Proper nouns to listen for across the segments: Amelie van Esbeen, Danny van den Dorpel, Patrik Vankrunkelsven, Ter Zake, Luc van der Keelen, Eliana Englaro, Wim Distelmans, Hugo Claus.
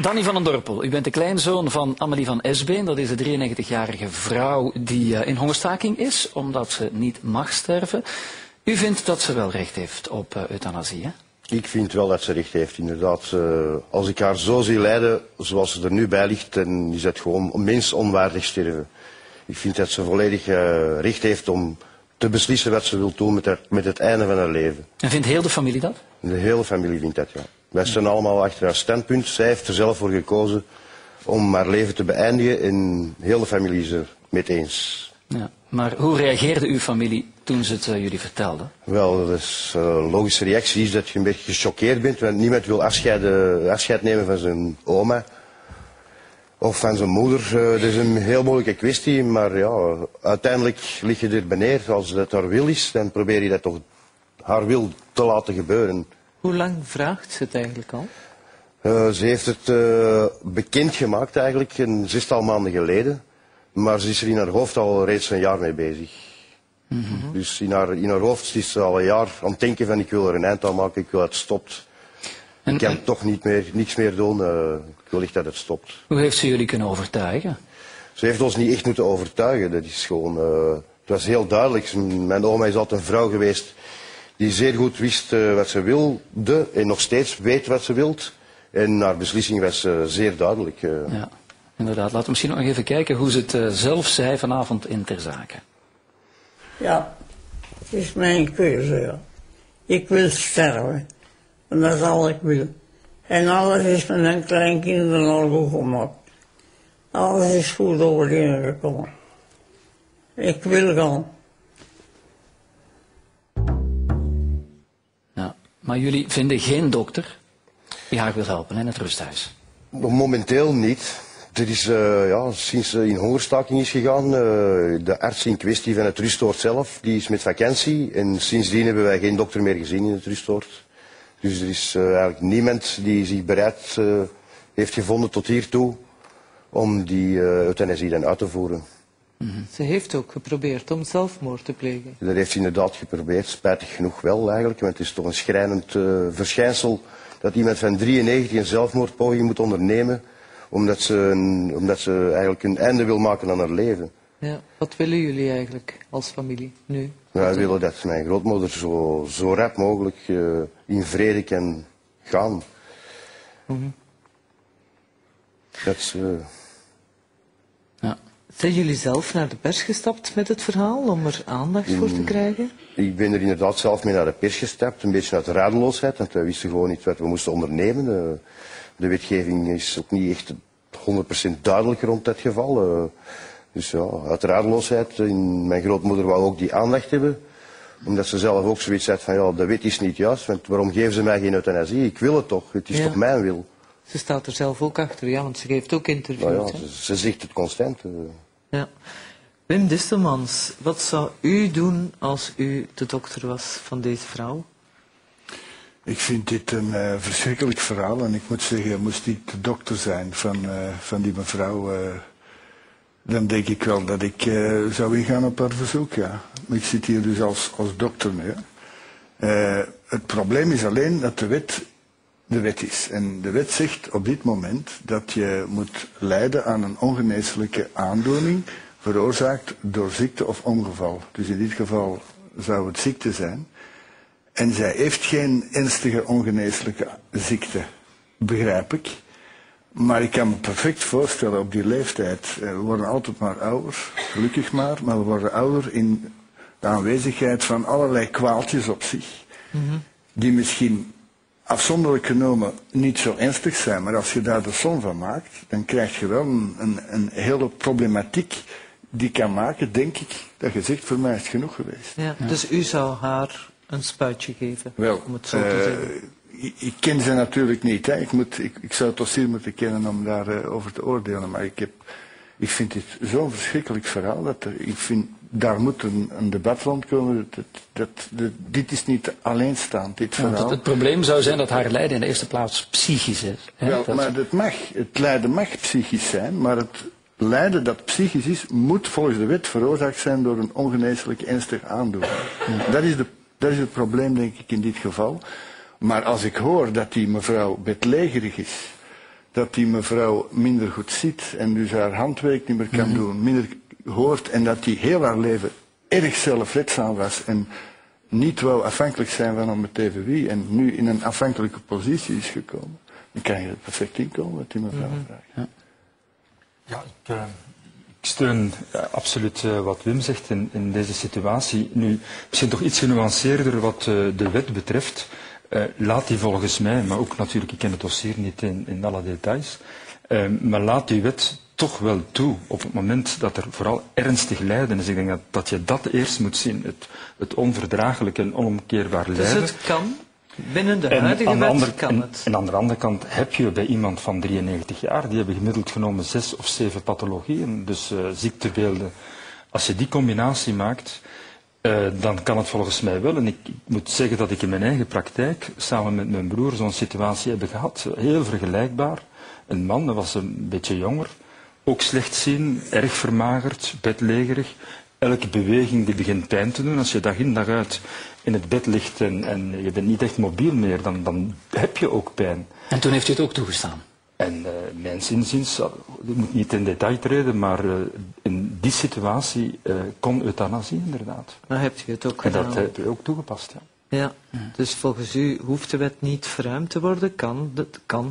Danny van den Dorpel, u bent de kleinzoon van Amelie van Esbeen. Dat is de 93-jarige vrouw die in hongerstaking is, omdat ze niet mag sterven. U vindt dat ze wel recht heeft op euthanasie, hè? Ik vind wel dat ze recht heeft, inderdaad. Als ik haar zo zie lijden, zoals ze er nu bij ligt, dan is het gewoon mensonwaardig sterven. Ik vind dat ze volledig recht heeft om te beslissen wat ze wil doen met het einde van haar leven. En vindt heel de familie dat? De hele familie vindt dat, ja. Wij staan allemaal achter haar standpunt. Zij heeft er zelf voor gekozen om haar leven te beëindigen en de hele familie is er mee eens. Ja, maar hoe reageerde uw familie toen ze het jullie vertelden? Wel, de logische reactie is dat je een beetje gechoqueerd bent, want niemand wil afscheid nemen van zijn oma of van zijn moeder. Dat is een heel moeilijke kwestie, maar ja, uiteindelijk lig je erbij neer. Als dat haar wil is, dan probeer je dat toch haar wil te laten gebeuren. Hoe lang vraagt ze het eigenlijk al? Ze heeft het bekendgemaakt eigenlijk een 6-tal maanden geleden. Maar ze is er in haar hoofd al reeds een jaar mee bezig. Mm-hmm. Dus in haar hoofd is ze al een jaar aan het denken van ik wil er een eind aan maken, ik wil dat het stopt. En, ik kan toch niks meer doen, ik wil echt dat het stopt. Hoe heeft ze jullie kunnen overtuigen? Ze heeft ons niet echt moeten overtuigen, dat is gewoon... het was heel duidelijk, mijn oma is altijd een vrouw geweest die zeer goed wist wat ze wilde en nog steeds weet wat ze wilt. En haar beslissing was zeer duidelijk. Ja, inderdaad. Laten we misschien nog even kijken hoe ze het zelf zei vanavond in Ter Zake. Ja, het is mijn keuze. Ja. Ik wil sterven. En dat is al ik wil. En alles is met mijn kleinkinderen al goed gemaakt. Alles is goed overeengekomen. Ik wil gaan. Maar jullie vinden geen dokter die haar wil helpen in het rusthuis? Momenteel niet. Er is, ja, sinds ze in hongerstaking is gegaan, de arts in kwestie van het rustoord zelf, die is met vakantie. En sindsdien hebben wij geen dokter meer gezien in het rustoord. Dus er is eigenlijk niemand die zich bereid heeft gevonden tot hiertoe om die euthanasie dan uit te voeren. Mm-hmm. Ze heeft ook geprobeerd om zelfmoord te plegen. Dat heeft ze inderdaad geprobeerd, spijtig genoeg wel eigenlijk, want het is toch een schrijnend verschijnsel dat iemand van 93 een zelfmoordpoging moet ondernemen, omdat ze eigenlijk een einde wil maken aan haar leven. Ja. Wat willen jullie eigenlijk als familie nu? Wij willen dat mijn grootmoeder zo rap mogelijk in vrede kan gaan. Mm-hmm. Dat is... Ja. Zijn jullie zelf naar de pers gestapt met het verhaal om er aandacht voor te krijgen? Ik ben er inderdaad zelf mee naar de pers gestapt, een beetje uit radeloosheid, want wij wisten gewoon niet wat we moesten ondernemen. De wetgeving is ook niet echt 100% duidelijk rond dat geval. Dus ja, uit radeloosheid. Mijn grootmoeder wou ook die aandacht hebben, omdat ze zelf ook zoiets had van ja, de wet is niet juist, want waarom geven ze mij geen euthanasie? Ik wil het toch, het is toch mijn wil. Ze staat er zelf ook achter, ja, want ze geeft ook interviews. Nou ja, ze zegt het constant. Ja. Wim Distelmans, wat zou u doen als u de dokter was van deze vrouw? Ik vind dit een verschrikkelijk verhaal en ik moet zeggen, moest ik de dokter zijn van die mevrouw, dan denk ik wel dat ik zou ingaan op haar verzoek, ja. Ik zit hier dus als dokter nu. Het probleem is alleen dat de wet is. En de wet zegt op dit moment dat je moet lijden aan een ongeneeslijke aandoening veroorzaakt door ziekte of ongeval. Dus in dit geval zou het ziekte zijn. En zij heeft geen ernstige ongeneeslijke ziekte, begrijp ik. Maar ik kan me perfect voorstellen op die leeftijd, we worden altijd maar ouder, gelukkig maar we worden ouder in de aanwezigheid van allerlei kwaaltjes op zich, die misschien... afzonderlijk genomen niet zo ernstig zijn, maar als je daar de som van maakt, dan krijg je wel een hele problematiek die kan maken, denk ik, dat je zegt, voor mij is het genoeg geweest. Ja, ja. Dus u zou haar een spuitje geven, wel, om het zo te zeggen? Ik ken ze natuurlijk niet, hè. Ik zou het dossier moeten kennen om daarover te oordelen, maar ik vind dit zo'n verschrikkelijk verhaal, daar moet een debat rondkomen. Dit is niet alleenstaand, dit verhaal. Ja, het probleem zou zijn dat haar lijden in de eerste plaats psychisch is. Hè? Wel, maar het lijden mag psychisch zijn, maar het lijden dat psychisch is, moet volgens de wet veroorzaakt zijn door een ongeneeslijk ernstig aandoening. Ja. Dat is het probleem, denk ik, in dit geval. Maar als ik hoor dat die mevrouw bedlegerig is, dat die mevrouw minder goed ziet en dus haar handwerk niet meer kan doen, minder hoort, en dat die heel haar leven erg zelfredzaam was en niet wou afhankelijk zijn van om met even wie, en nu in een afhankelijke positie is gekomen, dan kan je er perfect in komen wat die mevrouw vraagt. Ja, ja, ik steun absoluut wat Wim zegt in deze situatie. Nu, misschien toch iets genuanceerder wat de wet betreft. Laat die volgens mij, maar ook natuurlijk, ik ken het dossier niet in alle details, maar laat die wet toch wel toe op het moment dat er vooral ernstig lijden is. Ik denk dat je dat eerst moet zien, het onverdraaglijk en onomkeerbaar lijden. Dus het kan, binnen de huidige wet kan het. En aan de andere kant heb je bij iemand van 93 jaar, die hebben gemiddeld genomen 6 of 7 pathologieën, dus ziektebeelden. Als je die combinatie maakt, dan kan het volgens mij wel. En ik moet zeggen dat ik in mijn eigen praktijk samen met mijn broer zo'n situatie heb gehad. Heel vergelijkbaar. Een man, dat was een beetje jonger, ook slecht zien, erg vermagerd, bedlegerig. Elke beweging die begint pijn te doen. Als je dag in dag uit in het bed ligt en je bent niet echt mobiel meer, dan heb je ook pijn. En toen heeft u het ook toegestaan? En mijns inziens, ik moet niet in detail treden, maar in die situatie kon euthanasie inderdaad. Maar hebt u het ook gedaan? En dat heb je ook toegepast, ja. Ja, dus volgens u hoeft de wet niet verruimd te worden, kan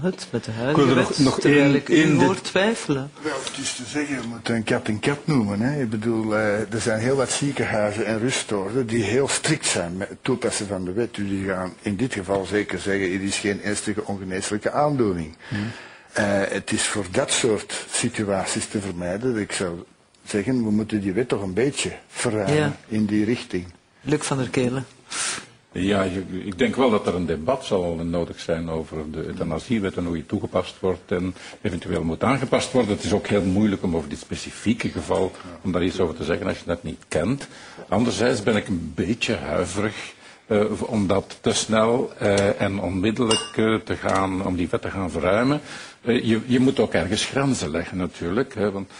het met de huidige wet, terwijl ik u hoor twijfelen. Wel, het is te zeggen, je moet een kat noemen. Hè. Ik bedoel, er zijn heel wat ziekenhuizen en ruststoorten die heel strikt zijn met het toepassen van de wet. Die gaan in dit geval zeker zeggen, het is geen ernstige ongeneeslijke aandoening. Het is voor dat soort situaties te vermijden. Ik zou zeggen, we moeten die wet toch een beetje verruimen in die richting. Luc van der Keelen. Ja, ik denk wel dat er een debat zal nodig zijn over de euthanasiewet en hoe die toegepast wordt en eventueel moet aangepast worden. Het is ook heel moeilijk om over dit specifieke geval om daar iets over te zeggen als je dat niet kent. Anderzijds ben ik een beetje huiverig om dat te snel en onmiddellijk om die wet te gaan verruimen. Je moet ook ergens grenzen leggen natuurlijk, hè, want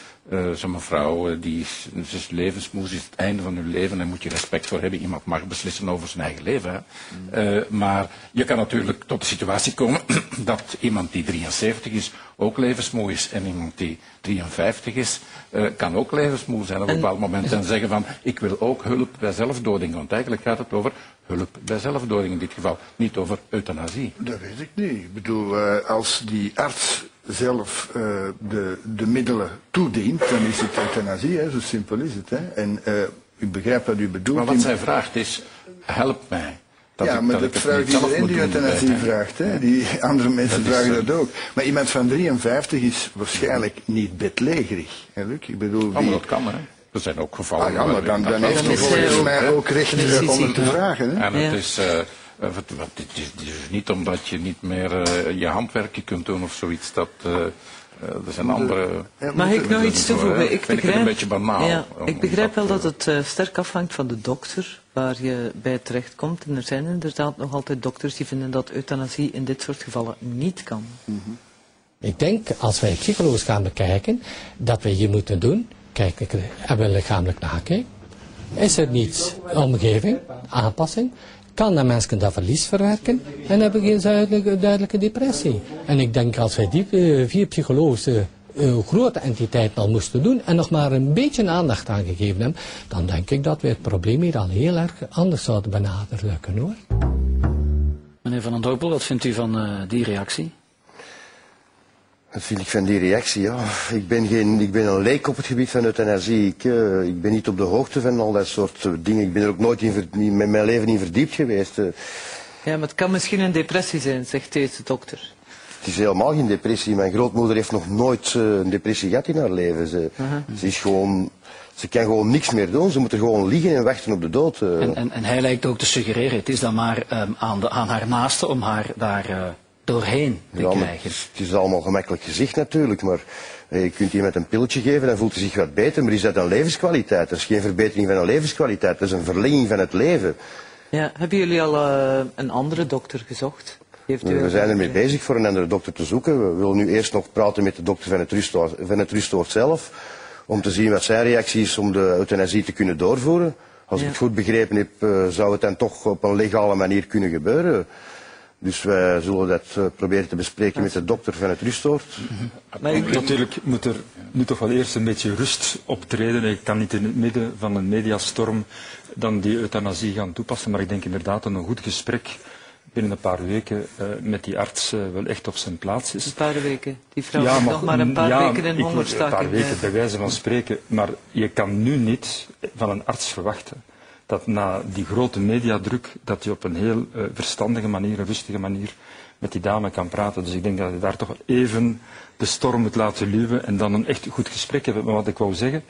zo'n mevrouw, ze is levensmoe, is het einde van hun leven en moet je respect voor hebben. Iemand mag beslissen over zijn eigen leven. Hè. Maar je kan natuurlijk tot de situatie komen dat iemand die 73 is ook levensmoe is. En iemand die 53 is, kan ook levensmoe zijn op een bepaald moment en zeggen van ik wil ook hulp bij zelfdoding. Want eigenlijk gaat het over hulp bij zelfdoding in dit geval, niet over euthanasie. Dat weet ik niet. Ik bedoel, als die arts zelf de middelen toedient, dan is het euthanasie, hè? Zo simpel is het. Hè? En ik begrijp wat u bedoelt. Maar wat zij vraagt is, help mij. Ja, maar dat vraagt iedereen die euthanasie vraagt. Hè? Die andere mensen vragen dat ook. Maar iemand van 53 is waarschijnlijk niet bedlegerig. Hè, Luc? Ik bedoel, maar dat kan, hè. Er zijn ook gevallen. Ah, ja, maar dan heeft hij volgens mij ook recht om het te vragen. Hè? En het is... het is dus niet omdat je niet meer je handwerkje kunt doen of zoiets, dat er zijn andere... Mag ik nog iets toevoegen? Ik begrijp een beetje banaal. Ja, ik begrijp wel dat het sterk afhangt van de dokter waar je bij terechtkomt. En er zijn inderdaad nog altijd dokters die vinden dat euthanasie in dit soort gevallen niet kan. Ik denk, als wij psychologisch gaan bekijken, dat we hier moeten doen. Kijk, hebben we lichamelijk nakijken? Is er niets? Omgeving, aanpassing... Kan de mens dat verlies verwerken en hebben geen duidelijke depressie. En ik denk als wij die 4 psychologische grote entiteiten al moesten doen en nog maar een beetje aandacht aan gegeven hebben, dan denk ik dat we het probleem hier al heel erg anders zouden benaderen kunnen, hoor. Meneer Van den Dorpel, wat vindt u van die reactie? Wat vind ik van die reactie? Ja. Ik ben een leek op het gebied van euthanasie. Ik ben niet op de hoogte van al dat soort dingen. Ik ben er ook nooit met mijn leven in verdiept geweest. Ja, maar het kan misschien een depressie zijn, zegt deze dokter. Het is helemaal geen depressie. Mijn grootmoeder heeft nog nooit een depressie gehad in haar leven. Ze kan gewoon niks meer doen. Ze moet er gewoon liggen en wachten op de dood. En hij lijkt ook te suggereren, het is dan maar aan haar naaste om haar daar... doorheen te krijgen. Het is allemaal gemakkelijk gezegd natuurlijk, maar je kunt iemand een pilletje geven, dan voelt hij zich wat beter, maar is dat een levenskwaliteit? Dat is geen verbetering van een levenskwaliteit, dat is een verlenging van het leven. Ja, hebben jullie al een andere dokter gezocht? We zijn ermee bezig voor een andere dokter te zoeken. We willen nu eerst nog praten met de dokter van het ruststoort zelf, om te zien wat zijn reactie is om de euthanasie te kunnen doorvoeren. Als ik het goed begrepen heb, zou het dan toch op een legale manier kunnen gebeuren. Dus wij zullen dat proberen te bespreken met de dokter van het rustoord. Natuurlijk moet toch wel eerst een beetje rust optreden. Ik kan niet in het midden van een mediastorm dan die euthanasie gaan toepassen. Maar ik denk inderdaad dat een goed gesprek binnen een paar weken met die arts wel echt op zijn plaats is. Een paar weken? Die vrouw heeft nog maar een paar weken in hongerstaking. Een paar weken, bij wijze van spreken. Maar je kan nu niet van een arts verwachten dat na die grote mediadruk, dat je op een heel verstandige manier, een rustige manier met die dame kan praten. Dus ik denk dat je daar toch even de storm moet laten luwen en dan een echt goed gesprek hebben. Maar wat ik wou zeggen,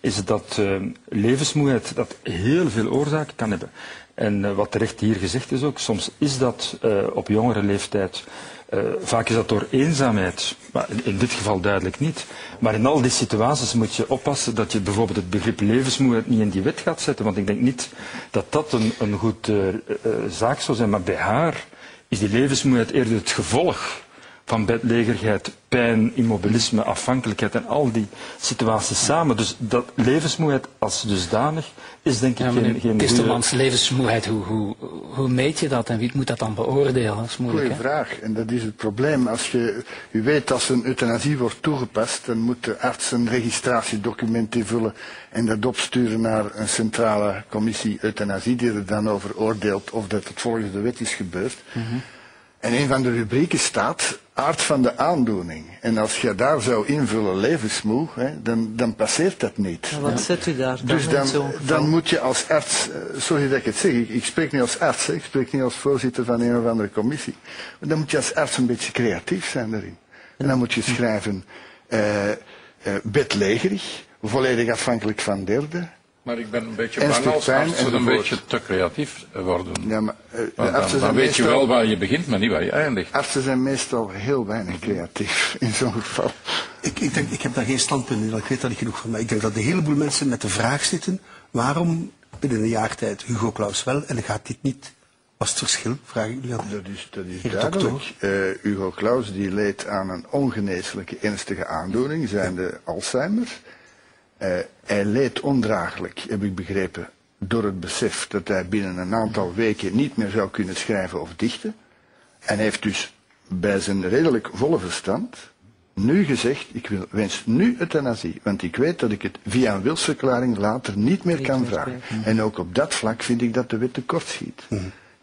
is dat levensmoeheid dat heel veel oorzaken kan hebben. En wat terecht hier gezegd is ook, soms is dat op jongere leeftijd, vaak is dat door eenzaamheid, maar in dit geval duidelijk niet. Maar in al die situaties moet je oppassen dat je bijvoorbeeld het begrip levensmoeheid niet in die wet gaat zetten, want ik denk niet dat dat een goed zaak zou zijn. Maar bij haar is die levensmoeheid eerder het gevolg van bedlegerigheid, pijn, immobilisme, afhankelijkheid en al die situaties samen. Dus dat levensmoeheid als dusdanig is denk ik geen Distelmans, levensmoeheid, hoe meet je dat en wie moet dat dan beoordelen? Dat is moeilijk. Goeie vraag, en dat is het probleem. Als u weet, als een euthanasie wordt toegepast, dan moet de arts een registratiedocument invullen en dat opsturen naar een centrale commissie euthanasie die er dan over oordeelt of dat het volgens de wet is gebeurd. En een van de rubrieken staat aard van de aandoening. En als je daar zou invullen levensmoe, hè, dan passeert dat niet. Ja, wat zet u daar? Dus dan moet je als arts, sorry dat ik het zeg, ik spreek niet als arts, hè, ik spreek niet als voorzitter van een of andere commissie. Maar dan moet je als arts een beetje creatief zijn daarin. En dan moet je schrijven bedlegerig, volledig afhankelijk van derden. Maar ik ben een beetje bang als artsen een beetje te creatief worden. Ja, maar, dan weet je wel waar je begint, maar niet waar je eindigt. Artsen zijn meestal heel weinig creatief in zo'n geval. Ik heb daar geen standpunt in, ik weet dat niet genoeg van. Maar ik denk dat een heleboel mensen met de vraag zitten, waarom binnen een jaar tijd Hugo Claus wel en gaat dit niet? Wat is het verschil? Vraag ik u aan. Dat is duidelijk. Hugo Claus die leed aan een ongeneeslijke ernstige aandoening, zijnde Alzheimer. Hij leed ondraaglijk, heb ik begrepen, door het besef dat hij binnen een aantal weken niet meer zou kunnen schrijven of dichten. En hij heeft dus bij zijn redelijk volle verstand nu gezegd, ik wens nu euthanasie, want ik weet dat ik het via een wilsverklaring later niet meer kan vragen. En ook op dat vlak vind ik dat de wet tekortschiet.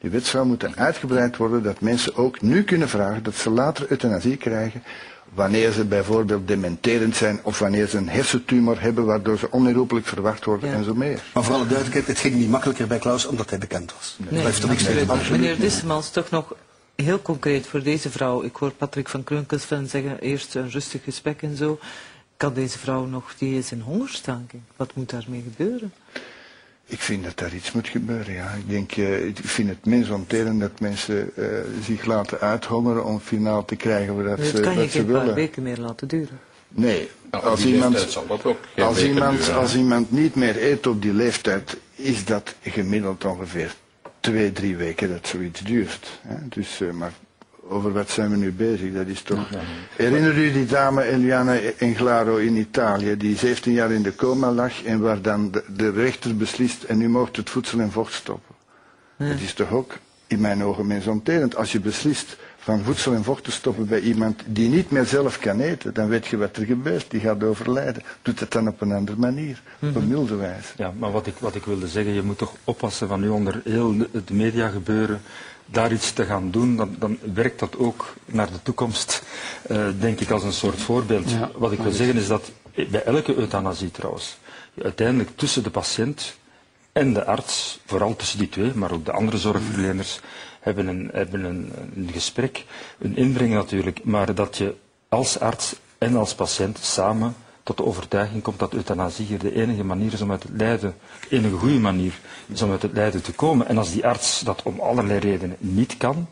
Die wet zou moeten uitgebreid worden dat mensen ook nu kunnen vragen dat ze later euthanasie krijgen, wanneer ze bijvoorbeeld dementerend zijn of wanneer ze een hersentumor hebben waardoor ze onherroepelijk verwacht worden en zo meer. Maar voor alle duidelijkheid, het ging niet makkelijker bij Claus omdat hij bekend was. Meneer Distelmans, toch nog heel concreet voor deze vrouw. Ik hoor Patrik Vankrunkelsven zeggen, eerst een rustig gesprek en zo. Kan deze vrouw nog, die is in hongerstaking. Wat moet daarmee gebeuren? Ik vind dat daar iets moet gebeuren, ja. Ik vind het mensonterend dat mensen zich laten uithongeren om finaal te krijgen wat ze willen. Dat kan je geen paar weken meer laten duren. Nee, als iemand niet meer eet op die leeftijd, is dat gemiddeld ongeveer 2-3 weken dat zoiets duurt. Hè? Dus, maar over wat zijn we nu bezig? Dat is toch... Herinner u die dame Eliana Englaro in Italië, die 17 jaar in de coma lag en waar dan de rechter beslist en nu mocht het voedsel en vocht stoppen. Dat is toch ook in mijn ogen mensonterend. Als je beslist van voedsel en vocht te stoppen bij iemand die niet meer zelf kan eten, dan weet je wat er gebeurt, die gaat overlijden. Doet dat dan op een andere manier, op een milde wijze. Ja, maar wat ik wilde zeggen, je moet toch oppassen van nu onder heel het media gebeuren, daar iets te gaan doen, dan werkt dat ook naar de toekomst, denk ik, als een soort voorbeeld. Ja, wat ik wil zeggen is dat, bij elke euthanasie trouwens, je uiteindelijk tussen de patiënt en de arts, vooral tussen die twee, maar ook de andere zorgverleners, hebben een gesprek, een inbreng natuurlijk, maar dat je als arts en als patiënt samen tot de overtuiging komt dat euthanasie hier de enige manier is om uit het lijden, de enige goede manier is om uit het lijden te komen. En als die arts dat om allerlei redenen niet kan,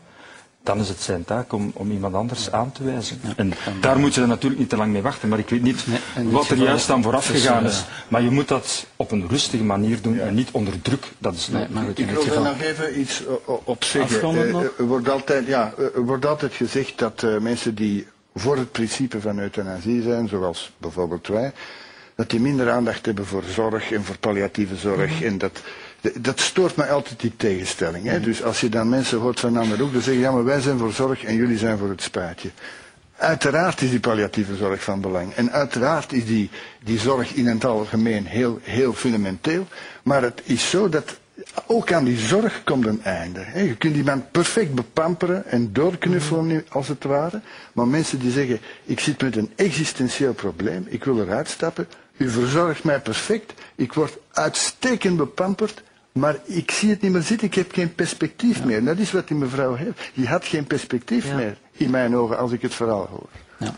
dan is het zijn taak om iemand anders aan te wijzen. En daar moet je dan natuurlijk niet te lang mee wachten, maar ik weet niet wat er juist aan vooraf gegaan is. Maar je moet dat op een rustige manier doen en niet onder druk. Dat is ik wil er nog even iets op zeggen. Er wordt altijd gezegd dat mensen die voor het principe van euthanasie zijn, zoals bijvoorbeeld wij, dat die minder aandacht hebben voor zorg en voor palliatieve zorg en dat Dat stoort mij altijd, die tegenstelling. Hè? Dus als je dan mensen hoort van aan de hoek, dan zeggen ja, maar wij zijn voor zorg en jullie zijn voor het spuitje. Uiteraard is die palliatieve zorg van belang. En uiteraard is die zorg in het algemeen heel fundamenteel. Maar het is zo dat ook aan die zorg komt een einde. Hè? Je kunt iemand perfect bepamperen en doorknuffelen als het ware. Maar mensen die zeggen, ik zit met een existentieel probleem, ik wil eruit stappen. U verzorgt mij perfect, ik word uitstekend bepamperd, maar ik zie het niet meer zitten, ik heb geen perspectief meer. Dat is wat die mevrouw heeft. Die had geen perspectief meer, in mijn ogen, als ik het verhaal hoor. Ja.